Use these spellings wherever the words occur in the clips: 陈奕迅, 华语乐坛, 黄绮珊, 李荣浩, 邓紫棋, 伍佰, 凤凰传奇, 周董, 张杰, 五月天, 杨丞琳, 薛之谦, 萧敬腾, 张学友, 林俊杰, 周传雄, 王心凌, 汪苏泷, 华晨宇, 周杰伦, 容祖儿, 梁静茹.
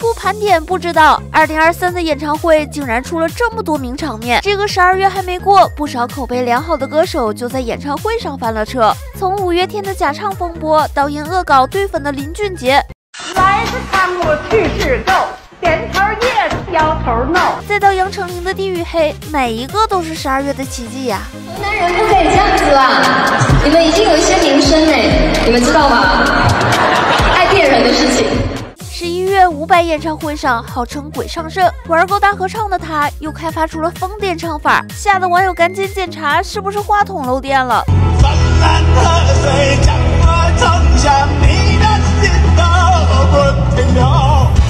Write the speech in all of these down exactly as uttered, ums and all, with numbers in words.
不盘点不知道，二零二三的演唱会竟然出了这么多名场面。这个十二月还没过，不少口碑良好的歌手就在演唱会上翻了车。从五月天的假唱风波，到因恶搞对粉的林俊杰，来自看我去是够，点头yes，摇头no，再到杨丞琳的《地狱黑》，每一个都是十二月的奇迹呀、啊！河南人不可以这样子啊！你们已经有一些名声哎，你们知道吗？爱电人的事情。 十一月伍佰演唱会上，号称鬼上身，玩够大合唱的他，又开发出了疯癫唱法，吓得网友赶紧检查是不是话筒漏电了。泛滥的水将我冲向你的心头，不停留。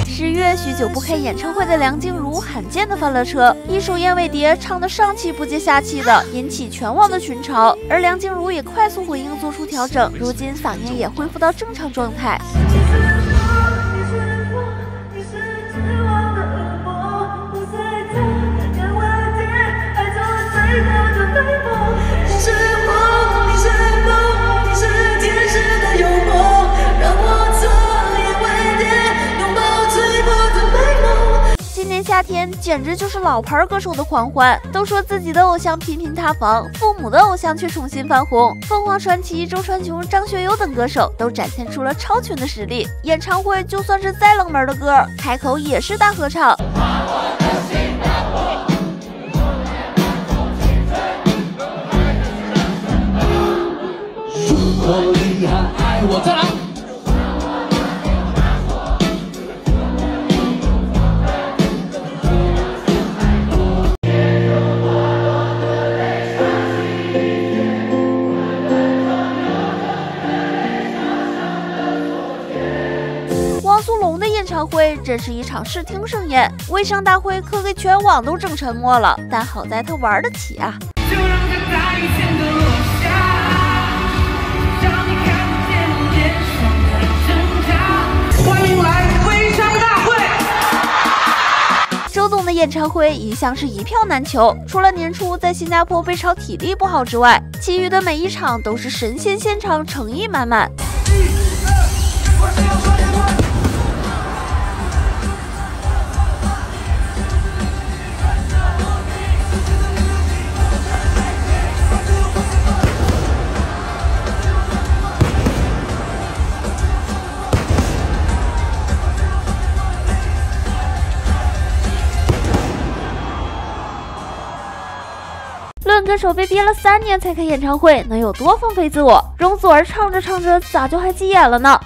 十月，许久不开演唱会的梁静茹罕见的翻了车，一首《燕尾蝶》唱得上气不接下气的，引起全网的群嘲。而梁静茹也快速回应，做出调整，如今嗓音也恢复到正常状态。 夏天简直就是老牌歌手的狂欢，都说自己的偶像频频塌房，父母的偶像却重新翻红。凤凰传奇、周传雄、张学友等歌手都展现出了超群的实力。演唱会就算是再冷门的歌，开口也是大合唱。 汪苏泷的演唱会真是一场视听盛宴，微商大会可给全网都整沉默了。但好在他玩得起啊！就让他大雨前的落下，让你看见我脸上的挣扎。欢迎来微商大会！周董的演唱会一向是一票难求，除了年初在新加坡被炒体力不好之外，其余的每一场都是神仙现场，诚意满满。 歌手被憋了三年才开演唱会，能有多放飞自我？容祖儿唱着唱着，咋就还急眼了呢？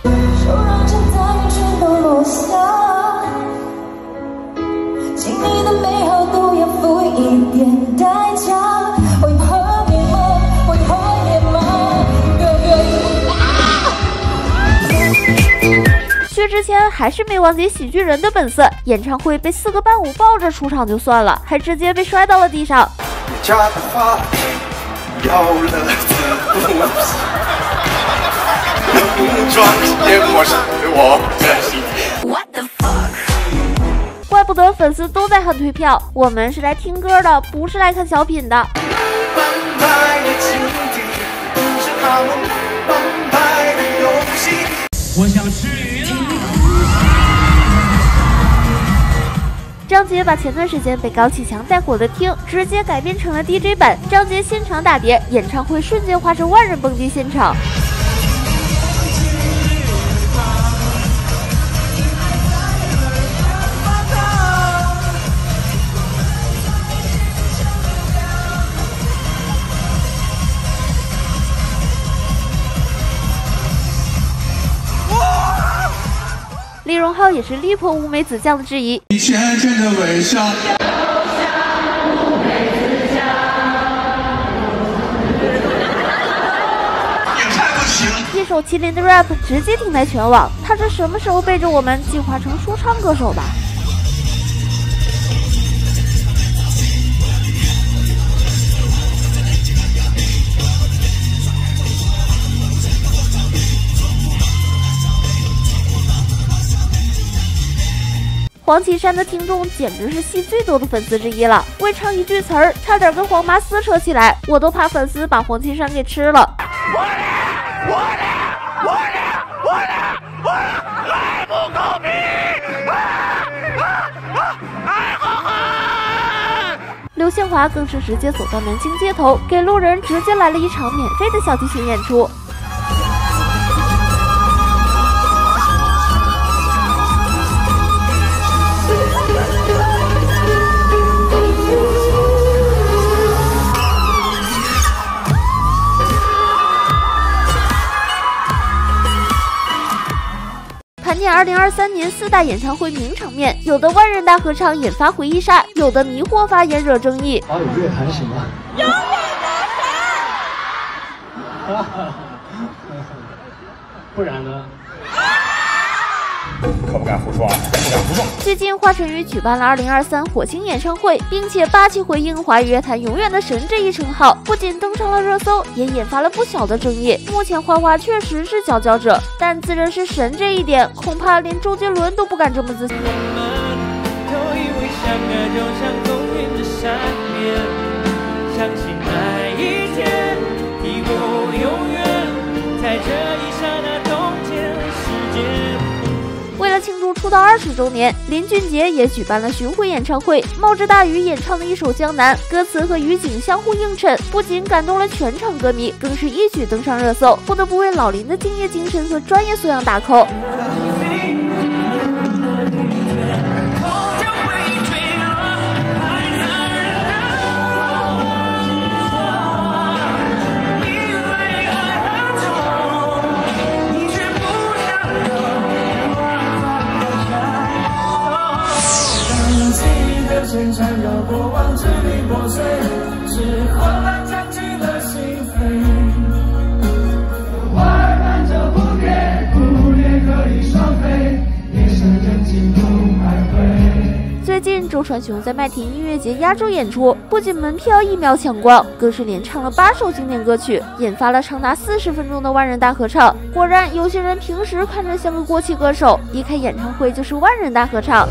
薛之谦还是没忘记喜剧人的本色，演唱会被四个伴舞抱着出场就算了，还直接被摔到了地上。 家的花要了浓妆也抹上我的心。What the fuck？ 怪不得粉丝都在喊退票，我们是来听歌的，不是来看小品的。 张杰把前段时间被高启强带火的《听》直接改编成了 D J 版，张杰现场打碟，演唱会瞬间化身万人蹦迪现场。李荣浩也是力破乌梅子酱的质疑。你前阵的微笑，也太不行！一首麒麟的 rap 直接顶在全网，他这什么时候背着我们进化成说唱歌手吧？ 黄绮珊的听众简直是戏最多的粉丝之一了，为唱一句词儿，差点跟黄麻撕扯起来，我都怕粉丝把黄绮珊给吃了。我的，我的，我的，我的，我的，太不公平！啊建华更是直接走到南京街头，给路人直接来了一场免费的小提琴演出。 盘点二零二三年四大演唱会名场面，有的万人大合唱引发回忆杀，有的迷惑发言惹争议。华语乐坛什么？永远的神。不然呢？可不敢胡说，不敢胡说。最近，华晨宇举办了二零二三火星演唱会，并且霸气回应华语乐坛“永远的神”这一称号，不仅登上了热搜，也引发了不小的争议。目前，花花确实是佼佼者，但自认是神这一点，恐怕连周杰伦都不敢这么自信。庆祝出道二十周年，林俊杰也举办了巡回演唱会，冒着大雨演唱的一首《江南》，歌词和雨景相互映衬，不仅感动了全场歌迷，更是一举登上热搜，不得不为老林的敬业精神和专业素养打 call。 最近，周传雄在麦田音乐节压轴演出，不仅门票一秒抢光，更是连唱了八首经典歌曲，引发了长达四十分钟的万人大合唱。果然，有些人平时看着像个过气歌手，一开演唱会就是万人大合唱。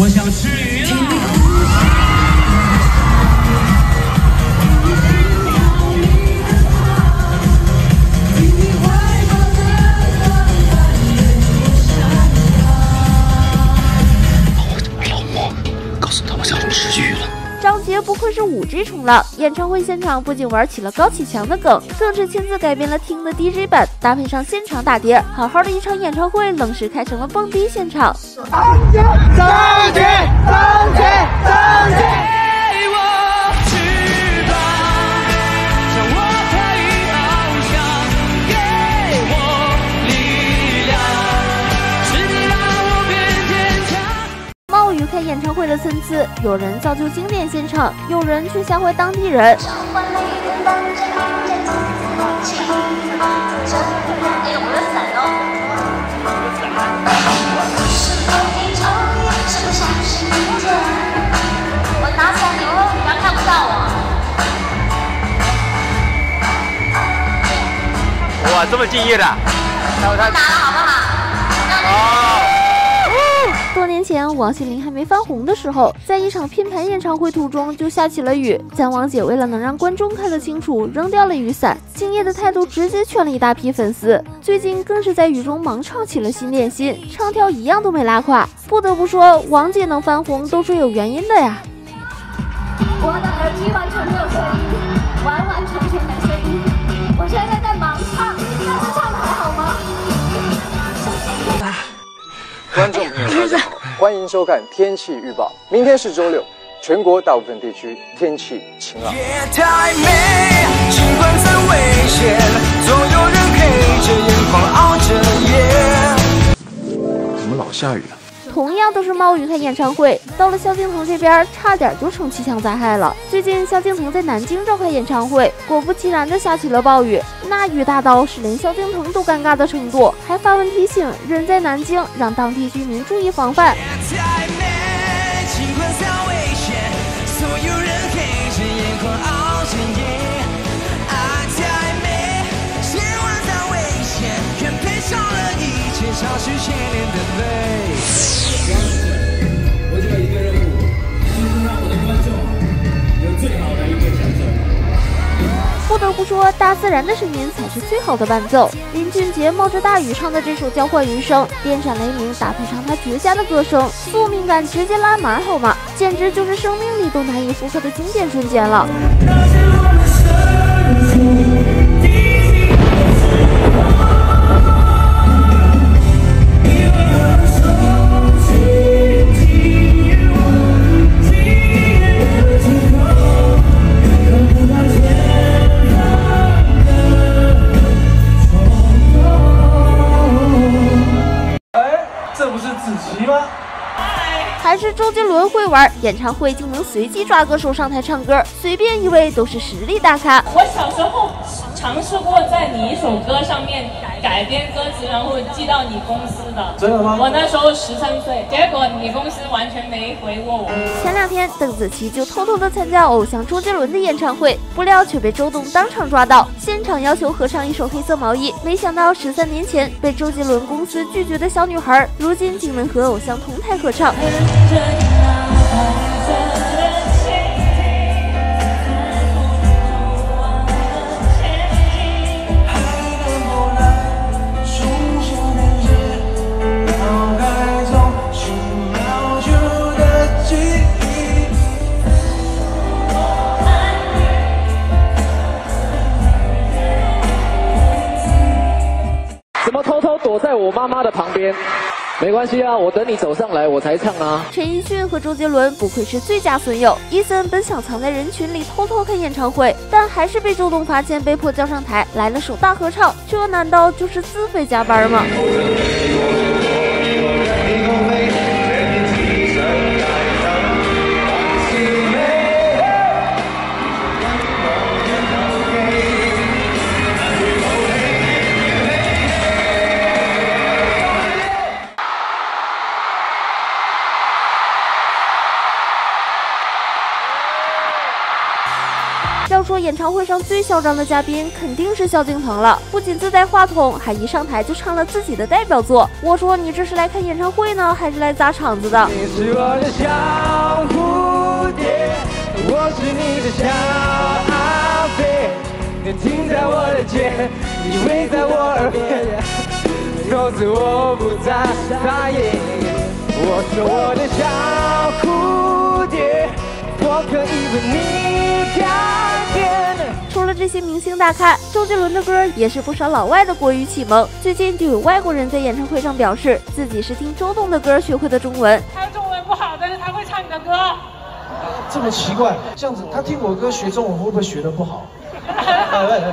我想吃鱼了。我老妈告诉他我想吃鱼了。张杰不愧是五 G 冲浪，演唱会现场不仅玩起了高启强的梗，更是亲自改编了听的 D J 版，搭配上现场打碟，好好的一场演唱会，愣是开成了蹦迪现场。张杰，张杰。 冒雨开演唱会的参差，有人造就经典现场，有人却吓坏当地人。 哇，这么敬业的，那我打了好不好？哦。多年前，王心凌还没翻红的时候，在一场拼盘演唱会途中就下起了雨。咱王姐为了能让观众看得清楚，扔掉了雨伞，敬业的态度直接劝了一大批粉丝。最近更是在雨中忙唱起了新恋心，唱跳一样都没拉垮。不得不说，王姐能翻红都是有原因的呀。我的耳机完全没有声音，完完全全没声音。我现在在忙唱。 观众朋友，大家好，欢迎收看天气预报。明天是周六，全国大部分地区天气晴朗。怎么老下雨啊？同样都是冒雨开演唱会，到了萧敬腾这边，差点就成气象灾害了。最近萧敬腾在南京召开演唱会，果不其然的下起了暴雨。 那雨大到是连萧敬腾都尴尬的程度，还发文提醒人在南京，让当地居民注意防范。我只有一个任务，就是让我的观众有最好的一个享受。不说大自然的声音才是最好的伴奏，林俊杰冒着大雨唱的这首《交换余生》，电闪雷鸣搭配上他绝佳的歌声，宿命感直接拉满，好吗？简直就是生命里都难以复刻的经典瞬间了。还是周杰伦会玩演唱会，竟能随机抓歌手上台唱歌，随便一位都是实力大咖。我小时候尝试过在你一首歌上面改编歌词，然后寄到你公司的。真的吗？我那时候十三岁，结果你公司完全没回过我。前两天，邓紫棋就偷偷的参加偶像周杰伦的演唱会，不料却被周董当场抓到，现场要求合唱一首《黑色毛衣》。没想到十三年前被周杰伦公司拒绝的小女孩，如今竟能和偶像同台合唱。躲在我妈妈的旁边，没关系啊，我等你走上来我才唱啊。陈奕迅和周杰伦不愧是最佳损友，伊森本想藏在人群里偷偷看演唱会，但还是被周董发现，被迫叫上台，来了首大合唱，这难道就是自费加班吗？要说演唱会上最嚣张的嘉宾，肯定是萧敬腾了。不仅自带话筒，还一上台就唱了自己的代表作。我说你这是来看演唱会呢，还是来砸场子的？你是我的小蝴蝶，我是你的小阿飞，你停在我的肩，你围在我耳边，告诉我不眨眼。我是我的小蝴蝶，我可以为你飘。除了这些明星大咖，周杰伦的歌也是不少老外的国语启蒙。最近就有外国人在演唱会上表示，自己是听周董的歌学会的中文。他中文不好，但是他会唱你的歌。这么奇怪，这样子他听我歌学中文会不会学得不好？来来来。